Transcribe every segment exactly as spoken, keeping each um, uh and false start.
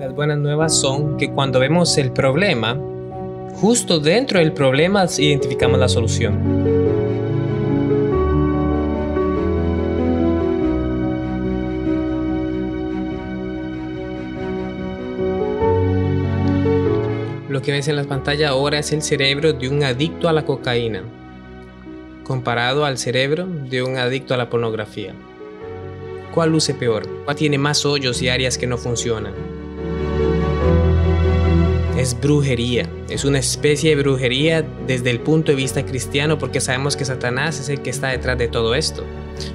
Las buenas nuevas son que cuando vemos el problema, justo dentro del problema identificamos la solución. Lo que ves en la pantalla ahora es el cerebro de un adicto a la cocaína, comparado al cerebro de un adicto a la pornografía. ¿Cuál luce peor? ¿Cuál tiene más hoyos y áreas que no funcionan? Es brujería, es una especie de brujería desde el punto de vista cristiano, porque sabemos que Satanás es el que está detrás de todo esto.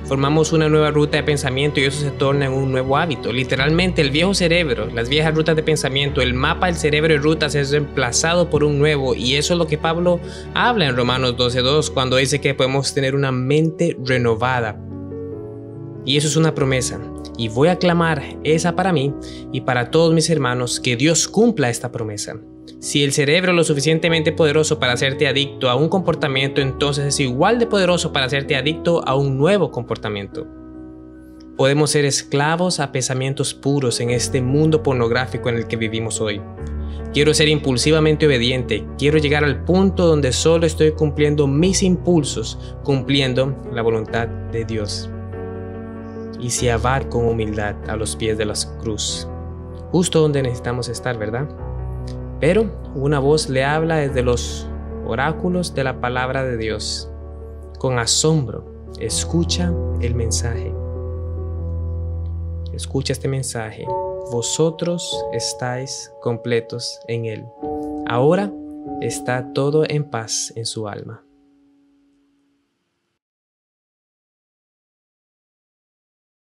Formamos una nueva ruta de pensamiento y eso se torna en un nuevo hábito. Literalmente el viejo cerebro, las viejas rutas de pensamiento, el mapa del cerebro y rutas es reemplazado por un nuevo, y eso es lo que Pablo habla en Romanos doce dos cuando dice que podemos tener una mente renovada. Y eso es una promesa, y voy a clamar esa para mí y para todos mis hermanos, que Dios cumpla esta promesa. Si el cerebro es lo suficientemente poderoso para hacerte adicto a un comportamiento, entonces es igual de poderoso para hacerte adicto a un nuevo comportamiento. Podemos ser esclavos a pensamientos puros en este mundo pornográfico en el que vivimos hoy. Quiero ser impulsivamente obediente, quiero llegar al punto donde solo estoy cumpliendo mis impulsos, cumpliendo la voluntad de Dios. Y se abar con humildad a los pies de la cruz, justo donde necesitamos estar, ¿verdad? Pero una voz le habla desde los oráculos de la palabra de Dios. Con asombro, escucha el mensaje. Escucha este mensaje. Vosotros estáis completos en él. Ahora está todo en paz en su alma.